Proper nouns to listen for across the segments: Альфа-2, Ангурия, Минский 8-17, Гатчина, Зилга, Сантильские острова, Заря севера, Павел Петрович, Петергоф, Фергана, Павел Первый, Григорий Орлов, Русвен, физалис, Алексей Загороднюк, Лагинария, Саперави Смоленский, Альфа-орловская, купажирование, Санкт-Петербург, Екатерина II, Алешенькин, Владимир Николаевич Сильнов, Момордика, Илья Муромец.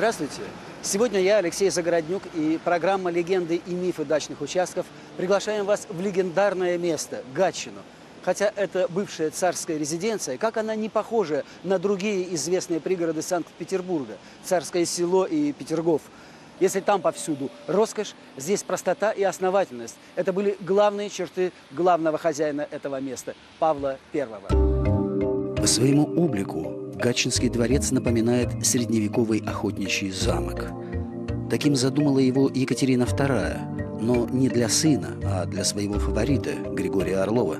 Здравствуйте! Сегодня я, Алексей Загороднюк, и программа «Легенды и мифы дачных участков» приглашаем вас в легендарное место – Гатчину. Хотя это бывшая царская резиденция, как она не похожа на другие известные пригороды Санкт-Петербурга – Царское село и Петергоф. Если там повсюду роскошь, здесь простота и основательность. Это были главные черты главного хозяина этого места – Павла Первого. По своему облику Гатчинский дворец напоминает средневековый охотничий замок. Таким задумала его Екатерина II, но не для сына, а для своего фаворита Григория Орлова.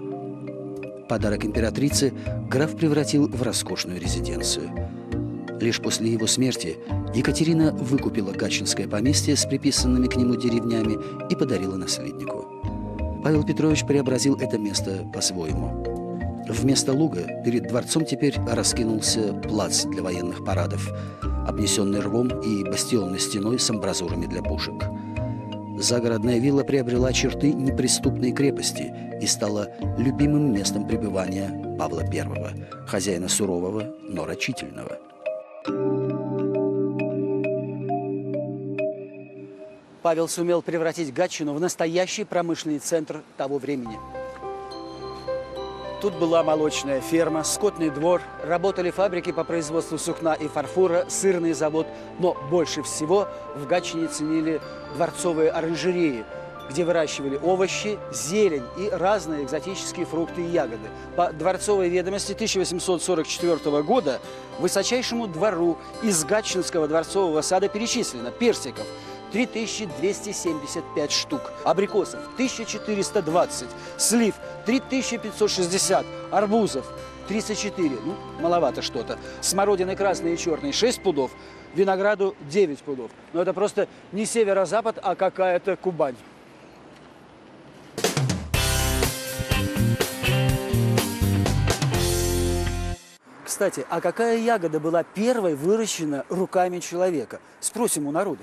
Подарок императрицы граф превратил в роскошную резиденцию. Лишь после его смерти Екатерина выкупила гатчинское поместье с приписанными к нему деревнями и подарила наследнику. Павел Петрович преобразил это место по-своему. Вместо луга перед дворцом теперь раскинулся плац для военных парадов, обнесенный рвом и бастионной стеной с амбразурами для пушек. Загородная вилла приобрела черты неприступной крепости и стала любимым местом пребывания Павла Первого, хозяина сурового, но рачительного. Павел сумел превратить Гатчину в настоящий промышленный центр того времени. Тут была молочная ферма, скотный двор, работали фабрики по производству сукна и фарфора, сырный завод. Но больше всего в Гатчине ценили дворцовые оранжереи, где выращивали овощи, зелень и разные экзотические фрукты и ягоды. По дворцовой ведомости 1844 года высочайшему двору из Гатчинского дворцового сада перечислено персиков 3275 штук, абрикосов 1420, слив 3560, арбузов 34, ну, маловато что-то, смородины красные и черные 6 пудов, винограду 9 пудов. Но это просто не северо-запад, а какая-то Кубань. Кстати, а какая ягода была первой выращена руками человека? Спросим у народа.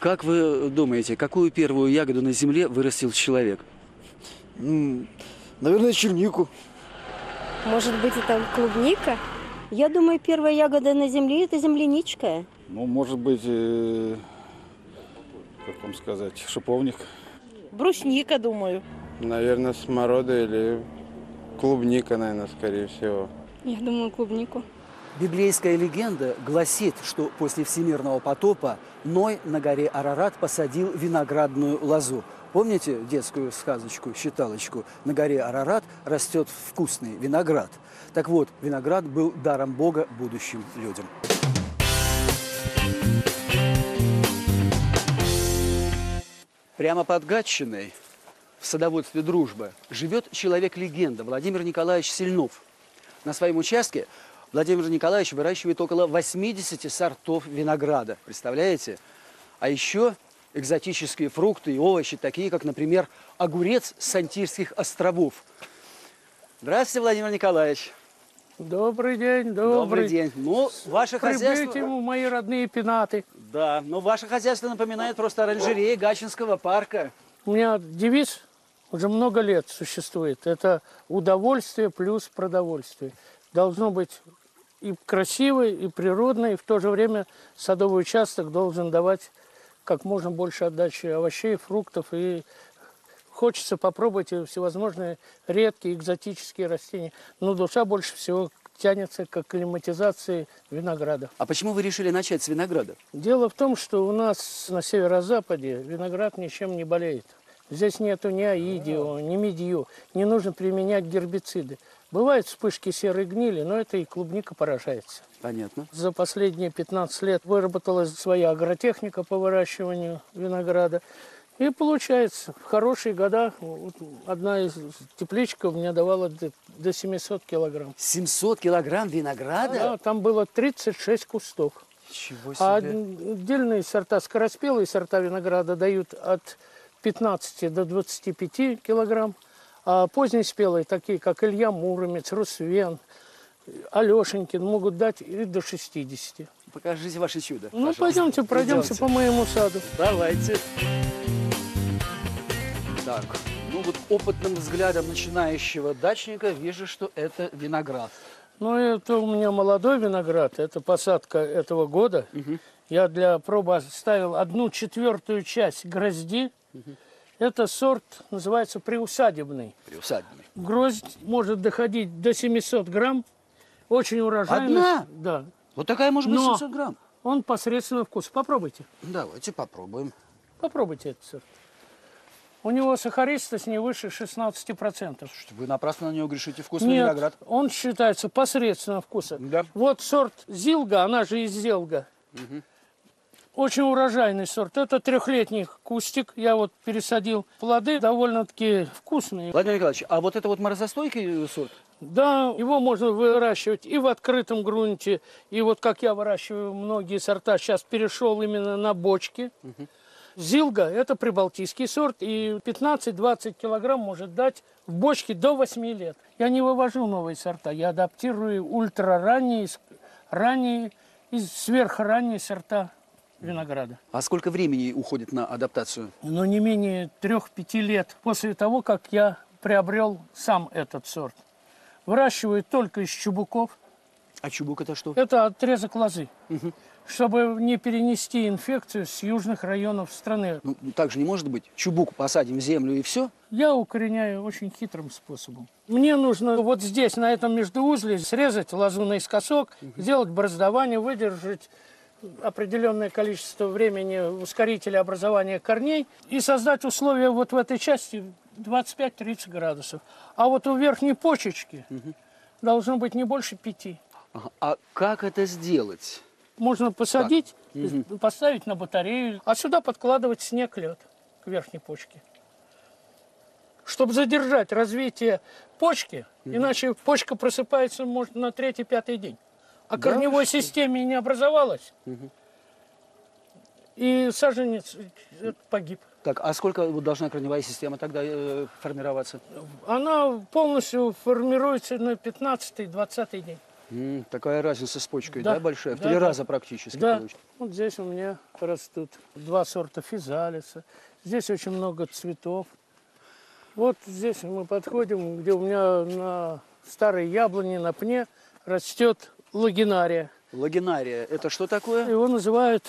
Как вы думаете, какую первую ягоду на земле вырастил человек? Наверное, чернику. Может быть, это клубника? Я думаю, первая ягода на земле – это земляничка. Ну, может быть, как вам сказать, шиповник. Брусника, думаю. Наверное, сморода или клубника, наверное, скорее всего. Я думаю, клубнику. Библейская легенда гласит, что после всемирного потопа Ной на горе Арарат посадил виноградную лозу. Помните детскую сказочку «Считалочку»? На горе Арарат растет вкусный виноград. Так вот, виноград был даром Бога будущим людям. Прямо под Гатчиной, в садоводстве «Дружба», живет человек-легенда Владимир Николаевич Сильнов. На своем участке Владимир Николаевич выращивает около 80 сортов винограда, представляете? А еще экзотические фрукты и овощи, такие как, например, огурец с Сантильских островов. Здравствуйте, Владимир Николаевич. Добрый день, добрый день. Ну, ваше хозяйство... ему мои родные пенаты. Да, но ваше хозяйство напоминает просто оранжереи Гатчинского парка. У меня девиз уже много лет существует. Это удовольствие плюс продовольствие. Должно быть и красивый, и природный, и в то же время садовый участок должен давать как можно больше отдачи овощей, фруктов. И хочется попробовать всевозможные редкие экзотические растения. Но душа больше всего тянется к акклиматизации винограда. А почему вы решили начать с винограда? Дело в том, что у нас на северо-западе виноград ничем не болеет. Здесь нету ни аидио, ни медью, не нужно применять гербициды. Бывают вспышки серой гнили, но это и клубника поражается. Понятно. За последние 15 лет выработалась своя агротехника по выращиванию винограда. И получается, в хорошие года одна из тепличек мне давала до 700 килограмм. 700 килограмм винограда? Да, там было 36 кустов. Ничего себе. А отдельные сорта, скороспелые сорта винограда дают от 15 до 25 килограмм. А позднеспелые, такие как Илья Муромец, Русвен, Алешенькин, могут дать и до 60. Покажите ваше чудо. Ну, пожалуйста. Пойдемте, пройдемся по моему саду. Давайте. Так, ну вот опытным взглядом начинающего дачника вижу, что это виноград. Ну, это у меня молодой виноград, это посадка этого года. Угу. Я для пробы оставил 1/4 часть грозди. Это сорт называется приусадебный. Приусадебный. Гроздь может доходить до 700 грамм. Очень урожайный. Одна? Да. Вот такая может быть 700 грамм. Он посредственного вкуса. Попробуйте. Давайте попробуем. Попробуйте этот сорт. У него сахаристость не выше 16%. Вы напрасно на него грешите. Вкусный виноград. Он считается посредственного вкуса. Да. Вот сорт Зилга, она же из Зилга. Угу. Очень урожайный сорт. Это 3-летний кустик. Я вот пересадил. Плоды довольно-таки вкусные. Владимир Николаевич, а вот это вот морозостойкий сорт? Да, его можно выращивать и в открытом грунте, и вот как я выращиваю многие сорта, сейчас перешел именно на бочки. Угу. Зилга – это прибалтийский сорт, и 15-20 килограмм может дать в бочке до 8 лет. Я не вывожу новые сорта, я адаптирую ультраранние, ранние и сверхранние сорта винограда. А сколько времени уходит на адаптацию? Ну, не менее 3-5 лет после того, как я приобрел сам этот сорт. Выращивают только из чубуков. А чубук это что? Это отрезок лозы, угу. Чтобы не перенести инфекцию с южных районов страны. Ну, так же не может быть. Чубук посадим в землю и все? Я укореняю очень хитрым способом. Мне нужно вот здесь, на этом междуузле, срезать лозу наискосок, угу. Сделать бороздование, выдержать определенное количество времени в ускорителе образования корней и создать условия вот в этой части 25-30 градусов. А вот у верхней почечки угу. должно быть не больше 5. Ага. А как это сделать? Можно посадить, угу. поставить на батарею, а сюда подкладывать снег, лед к верхней почке. Чтобы задержать развитие почки, угу. иначе почка просыпается, может, на 3-5 день. А да, корневой системе не образовалась, угу. и саженец погиб. Так, а сколько должна корневая система тогда формироваться? Она полностью формируется на 15-20 день. Такая разница с почкой, да, да большая? В 3 раза практически. Да. Вот здесь у меня растут 2 сорта физалиса. Здесь очень много цветов. Вот здесь мы подходим, где у меня на старой яблоне, на пне растет лагинария. Лагинария, это что такое? Его называют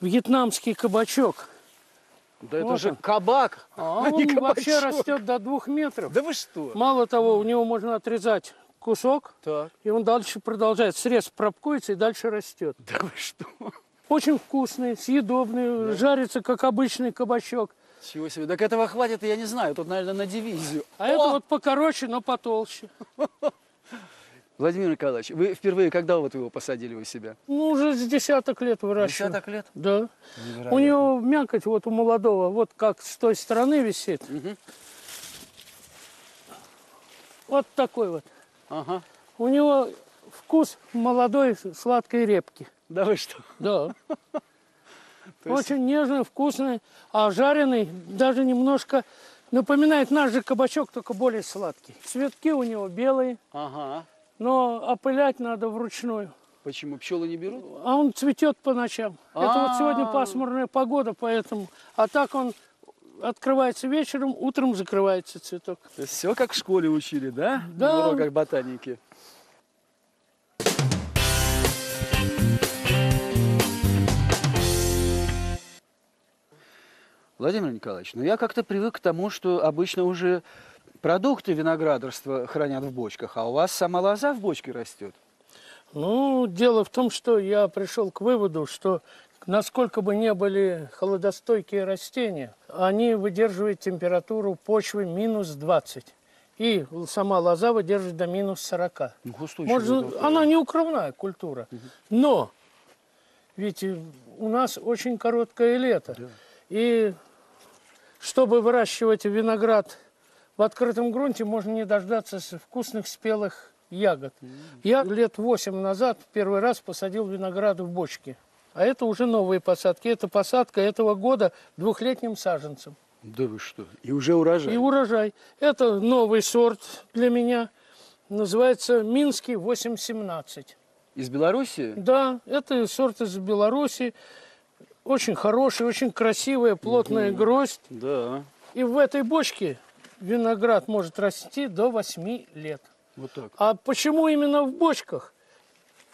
вьетнамский кабачок. Да это же кабак, а он вообще растет до 2 метров. Да вы что? Мало того, у него можно отрезать кусок, так. И он дальше продолжает. Срез пробкуется и дальше растет. Да вы что? Очень вкусный, съедобный, да. Жарится, как обычный кабачок. Чего себе, так этого хватит, я не знаю, тут, наверное, на дивизию. А это вот покороче, но потолще. Владимир Николаевич, вы впервые когда вот его посадили у себя? Ну, уже с 10-ок лет выращиваю. 10-ок лет? Да. Невероятно. У него мякоть вот у молодого, вот как с той стороны висит. Угу. Вот такой вот. Ага. У него вкус молодой сладкой репки. Да вы что? Да. Очень нежный, вкусный, а жареный даже немножко напоминает наш же кабачок, только более сладкий. Цветки у него белые. Ага. Но опылять надо вручную. Почему? Пчелы не берут? А он цветет по ночам. Это вот сегодня пасмурная погода, поэтому... А так он открывается вечером, утром закрывается цветок. Все как в школе учили, да? Да. На уроках ботаники. Владимир Николаевич, ну я как-то привык к тому, что обычно уже... Продукты виноградарства хранят в бочках, а у вас сама лоза в бочке растет? Ну, дело в том, что я пришел к выводу, что насколько бы ни были холодостойкие растения, они выдерживают температуру почвы минус 20. И сама лоза выдерживает до минус 40. Может, она не укромная культура. Угу. Но ведь у нас очень короткое лето. Да. И чтобы выращивать виноград... В открытом грунте можно не дождаться вкусных спелых ягод. Я лет 8 назад первый раз посадил виноград в бочке. А это уже новые посадки. Это посадка этого года 2-летним саженцем. Да вы что? И уже урожай? И урожай. Это новый сорт для меня. Называется Минский 8-17. Из Белоруссии? Да, это сорт из Белоруссии. Очень хороший, очень красивая, плотная гроздь. Да. И в этой бочке... Виноград может расти до 8 лет. Вот так. А почему именно в бочках?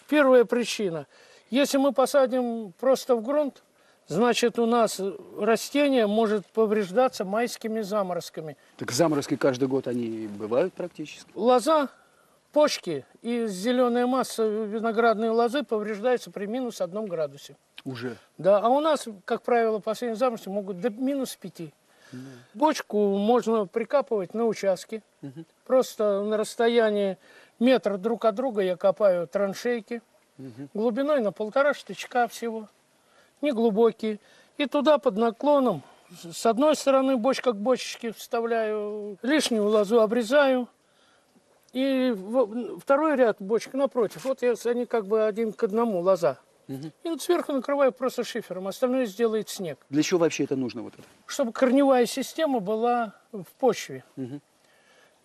Первая причина. Если мы посадим просто в грунт, значит, у нас растение может повреждаться майскими заморозками. Так заморозки каждый год они бывают практически? Лоза, почки и зеленая масса виноградной лозы повреждается при -1 градусе. Уже? Да, а у нас, как правило, последние заморозки могут до -5. Mm. Бочку можно прикапывать на участке. Просто на расстоянии метра друг от друга я копаю траншейки. Глубиной на 1,5 штычка всего. Неглубокие. И туда под наклоном с одной стороны бочка к бочечке вставляю, лишнюю лозу обрезаю. И второй ряд бочек напротив. Вот они как бы 1 к 1 лоза. И вот сверху накрываю просто шифером, остальное сделает снег. Для чего вообще это нужно? Вот это? Чтобы корневая система была в почве.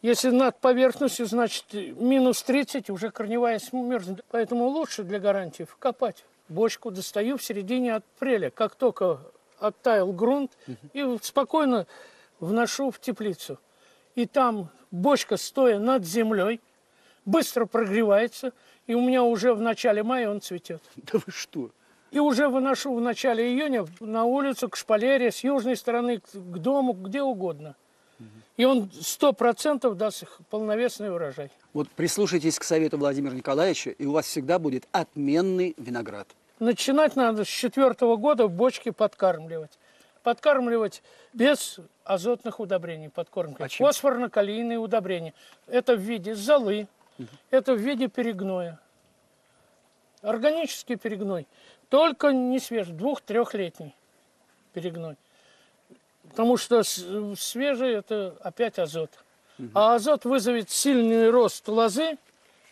Если над поверхностью, значит, -30, уже корневая мерзнет. Поэтому лучше для гарантии копать. Бочку достаю в середине апреля, как только оттаял грунт, и спокойно вношу в теплицу. И там бочка, стоя над землей, быстро прогревается, и у меня уже в начале мая он цветет. Да вы что? И уже выношу в начале июня на улицу, к шпалере, с южной стороны, к дому, где угодно. И он 100% даст их полновесный урожай. Вот прислушайтесь к совету Владимира Николаевича, и у вас всегда будет отменный виноград. Начинать надо с 4-го года бочки подкармливать. Подкармливать без азотных удобрений, подкормки. Фосфорно-калийные удобрения. Это в виде золы. Это в виде перегноя. Органический перегной. Только не свежий, 2-3-летний перегной. Потому что свежий – это опять азот. А азот вызовет сильный рост лозы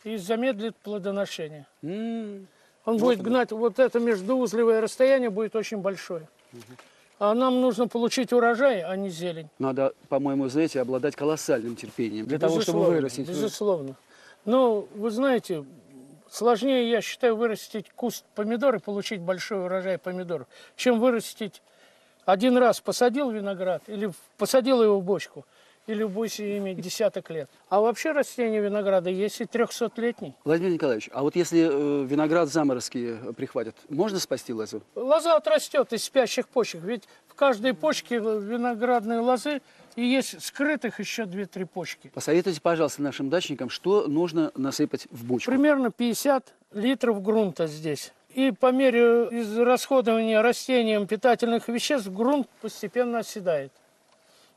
и замедлит плодоношение. Он будет гнать, вот это междуузлевое расстояние будет очень большое. А нам нужно получить урожай, а не зелень. Надо, по-моему, знаете, обладать колоссальным терпением для того, чтобы вырастить. Безусловно. Но, вы знаете, сложнее, я считаю, вырастить куст помидор и получить большой урожай помидоров, чем вырастить один раз посадил виноград, или посадил его в бочку, или будешь иметь десяток лет. А вообще растение винограда есть и 300-летний. Владимир Николаевич, а вот если виноград заморозки прихватят, можно спасти лозу? Лоза отрастет из спящих почек, ведь в каждой почке виноградной лозы и есть скрытых еще 2-3 почки. Посоветуйте, пожалуйста, нашим дачникам, что нужно насыпать в бочку. Примерно 50 литров грунта здесь. И по мере израсходования растением питательных веществ грунт постепенно оседает.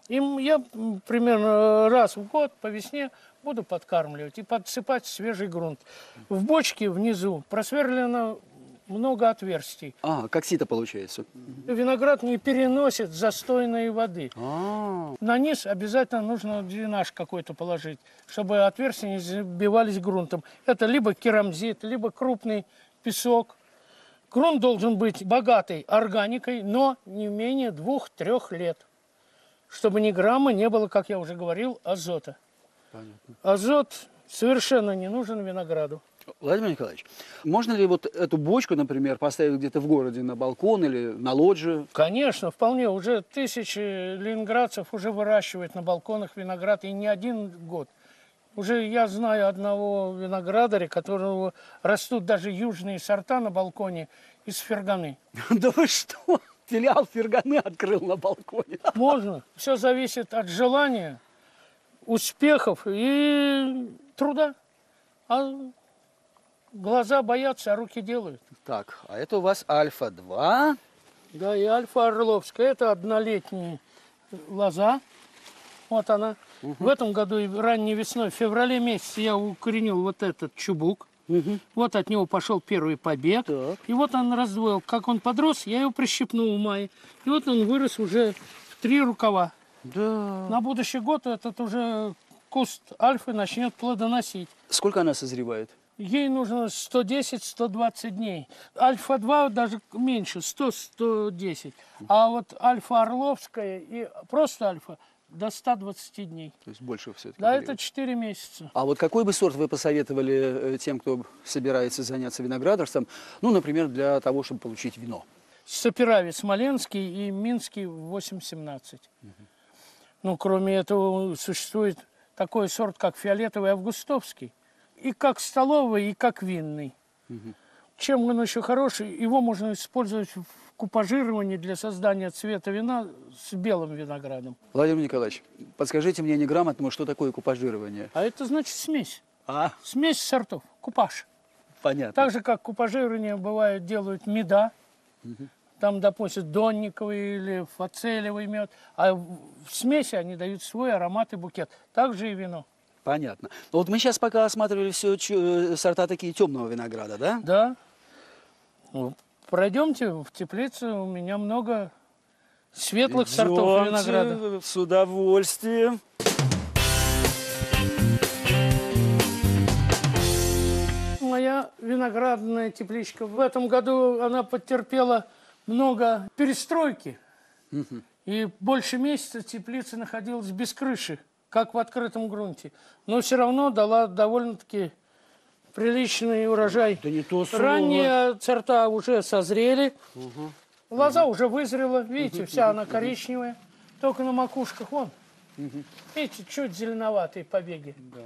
Им я примерно раз в год по весне буду подкармливать и подсыпать свежий грунт. В бочке внизу просверлено много отверстий. А, как сито получается. Виноград не переносит застойной воды. На низ обязательно нужно дренаж какой-то положить, чтобы отверстия не забивались грунтом. Это либо керамзит, либо крупный песок. Грунт должен быть богатый органикой, но не менее 2-3 лет. Чтобы ни грамма не было, как я уже говорил, азота. Понятно. Азот совершенно не нужен винограду. Владимир Николаевич, можно ли вот эту бочку, например, поставить где-то в городе на балкон или на лоджию? Конечно, вполне. Уже тысячи ленинградцев уже выращивают на балконах виноград, и не один год. Уже я знаю одного виноградаря, которого растут даже южные сорта на балконе из ферганы. Да вы что? Филиал ферганы открыл на балконе. Можно. Все зависит от желания, успехов и труда. А глаза боятся, а руки делают. Так, а это у вас Альфа-2. Да, и Альфа-орловская. Это однолетняя лоза. Вот она. В этом году и ранней весной, в феврале месяце, я укоренил вот этот чубук. Вот от него пошел первый побег. И вот он раздвоил. Как он подрос, я его прищипнул в мае. И вот он вырос уже в 3 рукава. Да. На будущий год этот уже куст альфы начнет плодоносить. Сколько она созревает? Ей нужно 110-120 дней. Альфа-2 даже меньше, 100-110. А вот альфа-орловская и просто альфа до 120 дней. То есть больше все-таки. Да, это 4 месяца. А вот какой бы сорт вы посоветовали тем, кто собирается заняться виноградарством, ну, например, для того, чтобы получить вино? Саперави Смоленский и Минский 8-17. Ну, кроме этого, существует такой сорт, как фиолетовый августовский. И как столовый, и как винный. Чем он еще хороший? Его можно использовать в купажировании для создания цвета вина с белым виноградом. Владимир Николаевич, подскажите мне неграмотному, что такое купажирование? А это значит смесь. А? Смесь сортов, купаж. Понятно. Так же, как купажирование бывает, делают меда. Угу. Там, допустим, донниковый или фацелевый мед. А в смеси они дают свой аромат и букет. Также и вино. Понятно. Но вот мы сейчас пока осматривали все сорта такие темного винограда, да? Да. Ну, пройдемте в теплицу. У меня много светлых сортов винограда. С удовольствием. Моя виноградная тепличка. В этом году она потерпела много перестройки. Угу. И больше месяца теплица находилась без крыши, как в открытом грунте. Но все равно дала довольно-таки приличный урожай. Да не то слово. Ранние сорта уже созрели. Угу. Лоза уже вызрела. Видите, вся она коричневая. Только на макушках вон. Угу. Видите, чуть зеленоватые побеги. Да.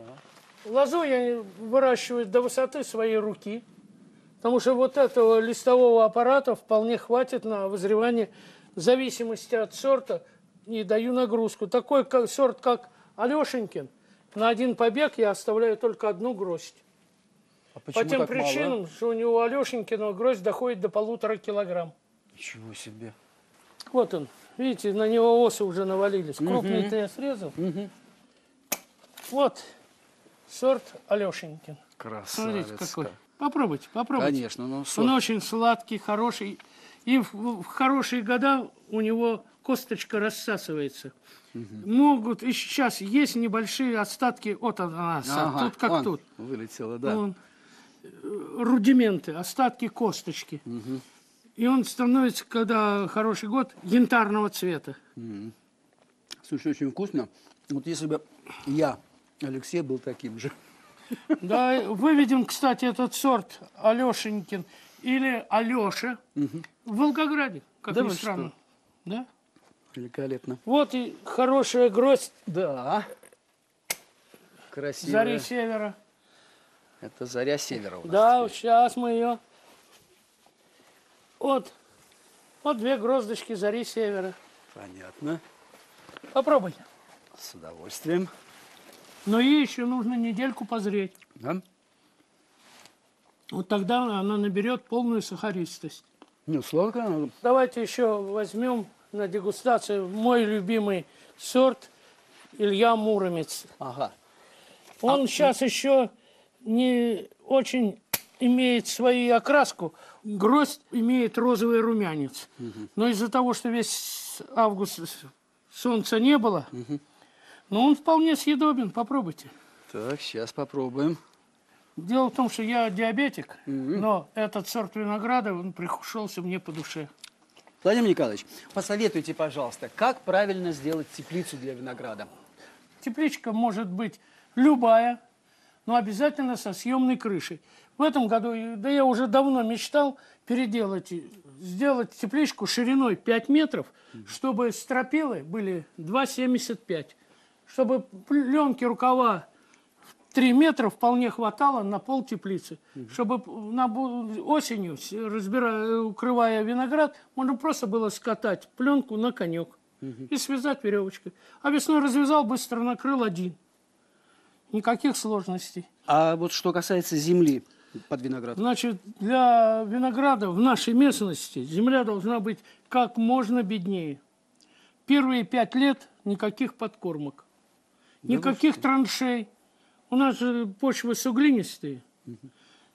Лозу я выращиваю до высоты своей руки. Потому что вот этого листового аппарата вполне хватит на вызревание в зависимости от сорта. И даю нагрузку. Такой сорт, как Алешенькин, на один побег я оставляю только одну гроздь. А по тем причинам, мало? Что у него Алешенькина гроздь доходит до 1,5 килограмма. Ничего себе. Вот он. Видите, на него осы уже навалились. Крупный-то я срезал. Угу. Вот сорт Алешенькин. Красавец. Смотрите, какой. Попробуйте, попробуйте. Конечно, но сорт. Он очень сладкий, хороший. И в хорошие года у него косточка рассасывается. Угу. Могут, и сейчас есть небольшие остатки от ананаса. Ага, тут как он тут. Вылетело, да. Он, рудименты, остатки косточки. Угу. И он становится, когда хороший год, янтарного цвета. Угу. Слушай, очень вкусно. Вот если бы я, Алексей, был таким же. Да, выведен, кстати, этот сорт Алешенькин или Алеша в Волгограде, как ни странно. Да? Великолепно. Вот и хорошая гроздь. Да. Красивая. Зари севера. Это заря севера у нас. Да, теперь. Сейчас мы ее. Вот. Вот две гроздочки зари севера. Понятно. Попробуйте. С удовольствием. Но ей еще нужно недельку позреть. Да? Вот тогда она наберет полную сахаристость. Ну, сладкая она. Давайте еще возьмем на дегустацию мой любимый сорт Илья Муромец. Ага. Он сейчас еще не очень имеет свою окраску. Гроздь имеет розовый румянец. Угу. Но из-за того, что весь август солнца не было, угу. Но он вполне съедобен. Попробуйте. Так, сейчас попробуем. Дело в том, что я диабетик, угу. Но этот сорт винограда, он пришелся мне по душе. Владимир Николаевич, посоветуйте, пожалуйста, как правильно сделать теплицу для винограда? Тепличка может быть любая, но обязательно со съемной крышей. В этом году, да я уже давно мечтал переделать, сделать тепличку шириной 5 метров, чтобы стропилы были 2,75, чтобы пленки рукава 3 метра вполне хватало на пол теплицы, чтобы осенью, укрывая виноград, можно просто было скатать пленку на конек и связать веревочкой. А весной развязал, быстро накрыл один. Никаких сложностей. А вот что касается земли под виноград? Значит, для винограда в нашей местности земля должна быть как можно беднее. Первые 5 лет никаких подкормок, никаких траншей. У нас же почвы суглинистые.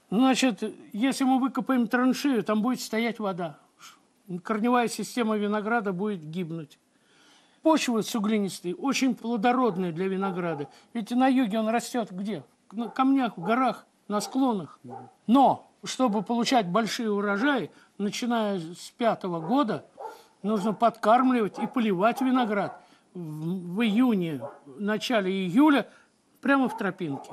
Значит, если мы выкопаем траншею, там будет стоять вода. Корневая система винограда будет гибнуть. Почвы суглинистые, очень плодородные для винограда. Ведь на юге он растет где? На камнях, в горах, на склонах. Но, чтобы получать большие урожаи, начиная с 5-го года, нужно подкармливать и поливать виноград. В июне, в начале июля, прямо в тропинке.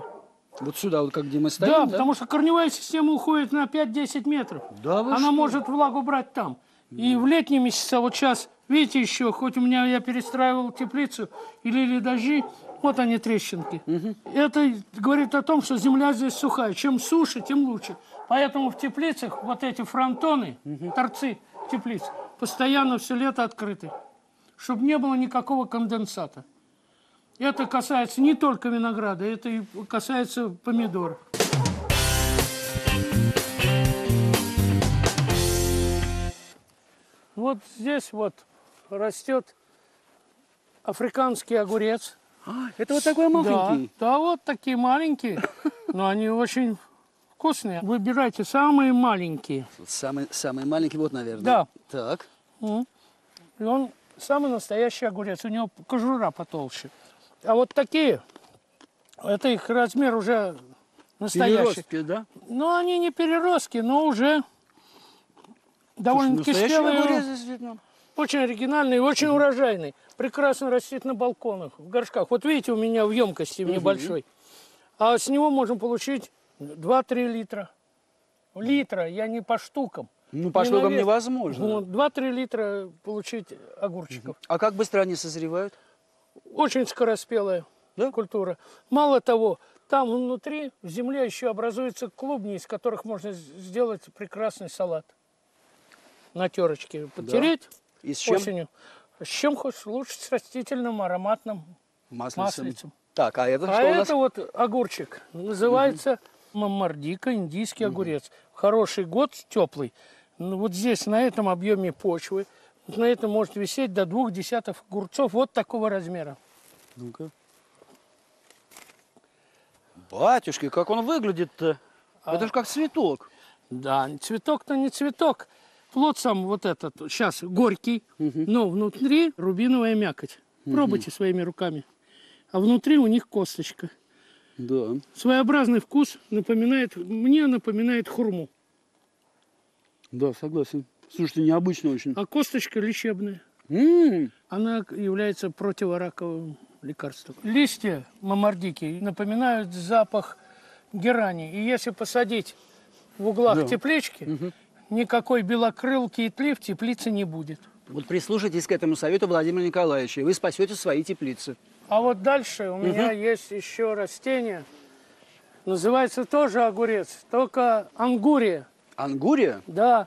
Вот сюда, вот как где мы стоим? Да, да? Потому что корневая система уходит на 5-10 метров. Да, вы Она может влагу брать там. И в летние месяца, вот сейчас, видите еще, хоть у меня я перестраивал теплицу, или дожди, Вот они, трещинки. Угу. Это говорит о том, что земля здесь сухая. Чем суше, тем лучше. Поэтому в теплицах вот эти фронтоны, угу, торцы теплиц, постоянно все лето открыты, чтобы не было никакого конденсата. Это касается не только винограда, это и касается помидоров. Вот здесь вот растет африканский огурец. А, это вот такой маленький? Да, да, вот такие маленькие, но они очень вкусные. Выбирайте самые маленькие. Самый маленький вот, наверное. Да. Так. И он самый настоящий огурец, у него кожура потолще. А вот такие, это их размер уже настоящий. Переростки, да? Ну, они не переростки, но уже довольно-таки спелые. Очень оригинальный и очень урожайный. Прекрасно растет на балконах, в горшках. Вот видите, у меня в емкости небольшой. А с него можем получить 2-3 литра. Литра, я не по штукам. Ну, по штукам невозможно. 2-3 литра получить огурчиков. А как быстро они созревают? Очень скороспелая, да, культура. Мало того, там внутри в земле еще образуются клубни, из которых можно сделать прекрасный салат. На терочке потереть, да, и с чем? Осенью. С чем хочешь, лучше с растительным ароматным маслицем. Так, а это что у нас? Это вот огурчик. Называется момордика, индийский огурец. Хороший год, теплый. Ну, вот здесь, на этом объеме почвы, на этом может висеть до 2 десятков огурцов вот такого размера. Ну-ка. Батюшки, как он выглядит-то? Это же как цветок. Да, цветок-то не цветок. Плод сам вот этот, сейчас горький, но внутри рубиновая мякоть. Пробуйте своими руками. А внутри у них косточка. Да. Своеобразный вкус напоминает, мне напоминает хурму. Да, согласен. Слушайте, необычно очень. А косточка лечебная. Она является противораковым лекарством. Листья мамардики напоминают запах герани. И если посадить в углах теплички, никакой белокрылки и тли в теплице не будет. Вот прислушайтесь к этому совету Владимира Николаевича, и вы спасете свои теплицы. А вот дальше у меня есть еще растение. Называется тоже огурец, только ангурия. Ангурия? Да.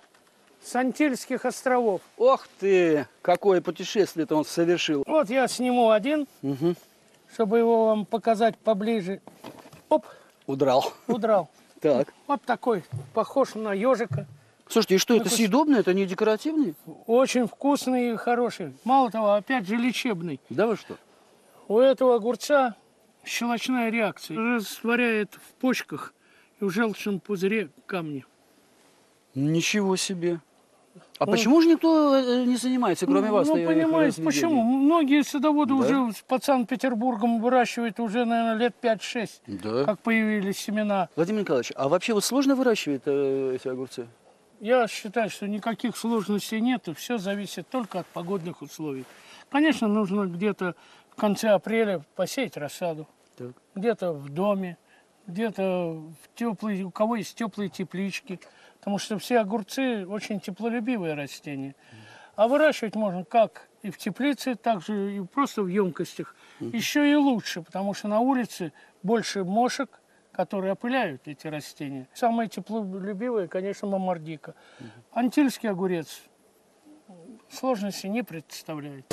Сантильских островов. Ох ты! Какое путешествие-то он совершил. Вот я сниму один, чтобы его вам показать поближе. Оп! Удрал. Удрал. Так. Вот такой, похож на ежика. Слушайте, и что, это съедобное, это не декоративный? Очень вкусный и хороший. Мало того, опять же лечебный. Да вы что? У этого огурца щелочная реакция. Растворяет в почках и в желчном пузыре камни. Ничего себе. А почему же никто не занимается, кроме вас? Ну, понимаете, почему? Многие садоводы уже под Санкт-Петербургом выращивают уже, наверное, лет 5-6, как появились семена. Владимир Николаевич, а вообще вот сложно выращивать эти огурцы? Я считаю, что никаких сложностей нет, и все зависит только от погодных условий. Конечно, нужно где-то в конце апреля посеять рассаду, где-то в доме, где-то в теплые, у кого есть теплые теплички, потому что все огурцы очень теплолюбивые растения. А выращивать можно как и в теплице, так же и просто в емкостях. Еще и лучше, потому что на улице больше мошек, которые опыляют эти растения. Самые теплолюбивые, конечно, момордика. Антильский огурец сложности не представляет.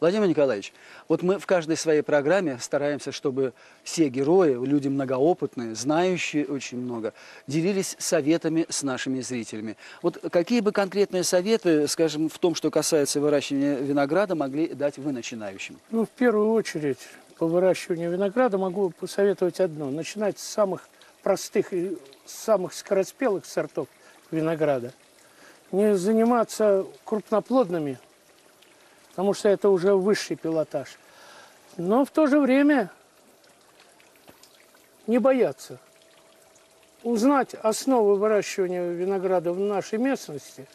Владимир Николаевич, вот мы в каждой своей программе стараемся, чтобы все герои, люди многоопытные, знающие очень много, делились советами с нашими зрителями. Вот какие бы конкретные советы, скажем, в том, что касается выращивания винограда, могли дать вы начинающим? Ну, в первую очередь, по выращиванию винограда могу посоветовать одно. Начинать с самых простых и самых скороспелых сортов винограда. Не заниматься крупноплодными, потому что это уже высший пилотаж. Но в то же время не бояться. Узнать основы выращивания винограда в нашей местности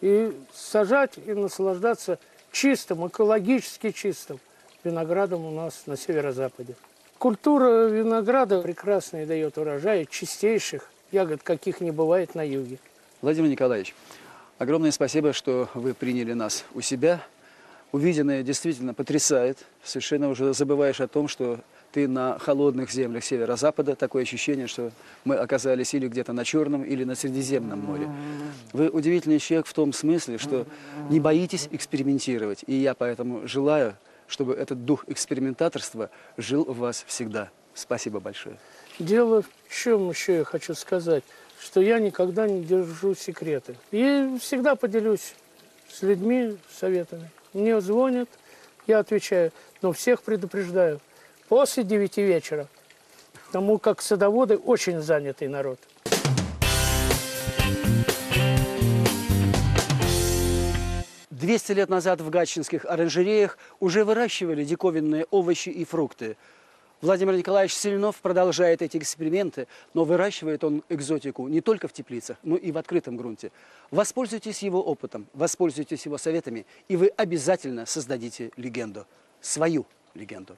и сажать и наслаждаться чистым, экологически чистым виноградом у нас на северо-западе. Культура винограда прекрасно и дает урожай чистейших ягод, каких не бывает на юге. Владимир Николаевич, Огромное спасибо, что вы приняли нас у себя. Увиденное действительно потрясает. Совершенно уже забываешь о том, что ты на холодных землях северо-запада. Такое ощущение, что мы оказались или где-то на Черном, или на Средиземном море. Вы удивительный человек в том смысле, что не боитесь экспериментировать. И я поэтому желаю, чтобы этот дух экспериментаторства жил у вас всегда. Спасибо большое. Дело в чем еще я хочу сказать, что я никогда не держу секреты. И всегда поделюсь с людьми советами. Мне звонят, я отвечаю, но всех предупреждаю. После 9 вечера, потому как садоводы очень занятый народ. – 200 лет назад в гатчинских оранжереях уже выращивали диковинные овощи и фрукты. Владимир Николаевич Сильнов продолжает эти эксперименты, но выращивает он экзотику не только в теплицах, но и в открытом грунте. Воспользуйтесь его опытом, воспользуйтесь его советами, и вы обязательно создадите легенду. Свою легенду.